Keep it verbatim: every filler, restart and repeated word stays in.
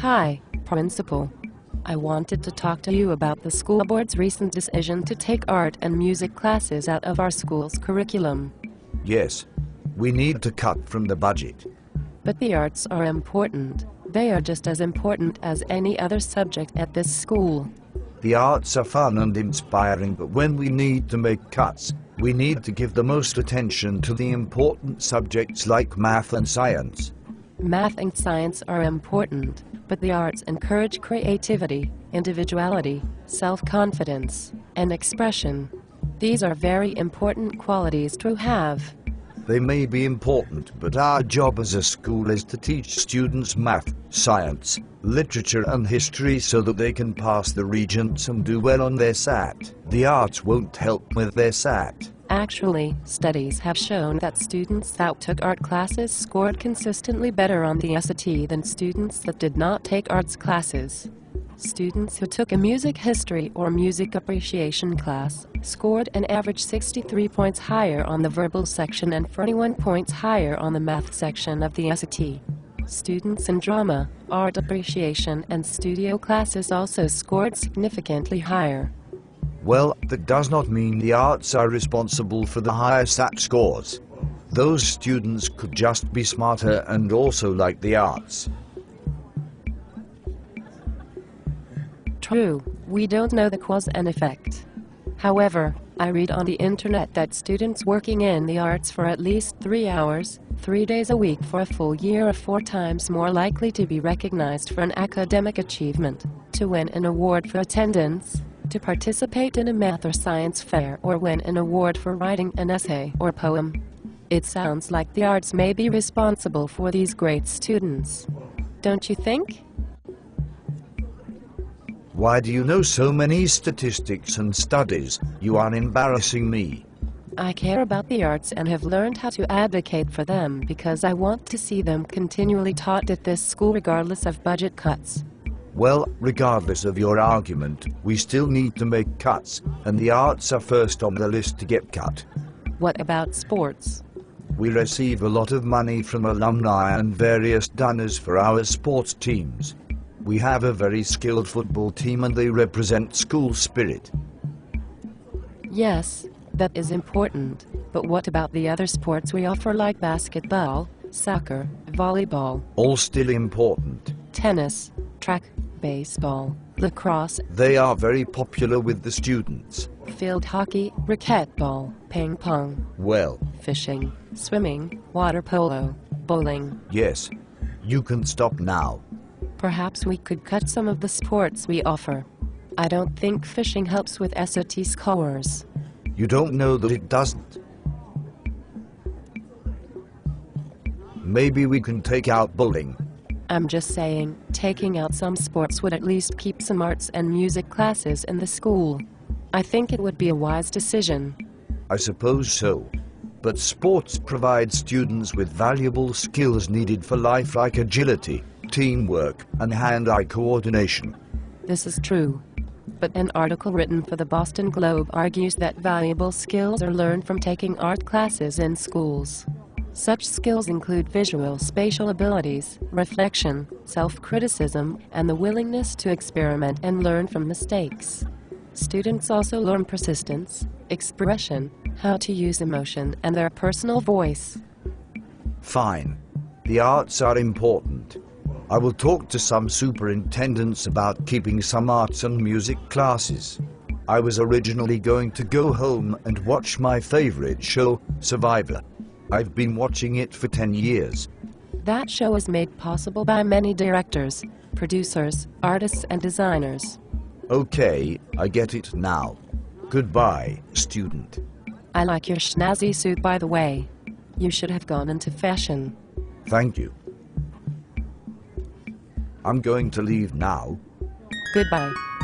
Hi, Principal. I wanted to talk to you about the school board's recent decision to take art and music classes out of our school's curriculum. Yes, we need to cut from the budget. But the arts are important. They are just as important as any other subject at this school. The arts are fun and inspiring, but when we need to make cuts, we need to give the most attention to the important subjects like math and science. Math and science are important, but the arts encourage creativity, individuality, self-confidence, and expression. These are very important qualities to have. They may be important, but our job as a school is to teach students math, science, literature and history so that they can pass the Regents and do well on their S A T. The arts won't help with their S A T. Actually, studies have shown that students that took art classes scored consistently better on the S A T than students that did not take arts classes. Students who took a music history or music appreciation class scored an average sixty-three points higher on the verbal section and forty-one points higher on the math section of the S A T. Students in drama, art appreciation and studio classes also scored significantly higher. Well, that does not mean the arts are responsible for the higher S A T scores. Those students could just be smarter and also like the arts. True, we don't know the cause and effect. However, I read on the internet that students working in the arts for at least three hours, three days a week for a full year are four times more likely to be recognized for an academic achievement, to win an award for attendance, to participate in a math or science fair or win an award for writing an essay or poem. It sounds like the arts may be responsible for these great students. Don't you think? Why do you know so many statistics and studies? You are embarrassing me. I care about the arts and have learned how to advocate for them because I want to see them continually taught at this school regardless of budget cuts. Well, regardless of your argument, we still need to make cuts, and the arts are first on the list to get cut. What about sports? We receive a lot of money from alumni and various donors for our sports teams. We have a very skilled football team and they represent school spirit. Yes, that is important. But what about the other sports we offer like basketball, soccer, volleyball? All still important. Tennis, track, baseball, lacrosse. They are very popular with the students. Field hockey, racquetball, ping pong. Well. Fishing, swimming, water polo, bowling. Yes. You can stop now. Perhaps we could cut some of the sports we offer. I don't think fishing helps with S A T scores. You don't know that it doesn't. Maybe we can take out bowling. I'm just saying, taking out some sports would at least keep some arts and music classes in the school. I think it would be a wise decision. I suppose so. But sports provide students with valuable skills needed for life like agility, teamwork, and hand-eye coordination. This is true. But an article written for the Boston Globe argues that valuable skills are learned from taking art classes in schools. Such skills include visual spatial abilities, reflection, self-criticism, and the willingness to experiment and learn from mistakes. Students also learn persistence, expression, how to use emotion, and their personal voice. Fine. The arts are important. I will talk to some superintendents about keeping some arts and music classes. I was originally going to go home and watch my favorite show, Survivor. I've been watching it for ten years. That show is made possible by many directors, producers, artists and designers. Okay, I get it now. Goodbye, student. I like your snazzy suit, by the way. You should have gone into fashion. Thank you. I'm going to leave now. Goodbye.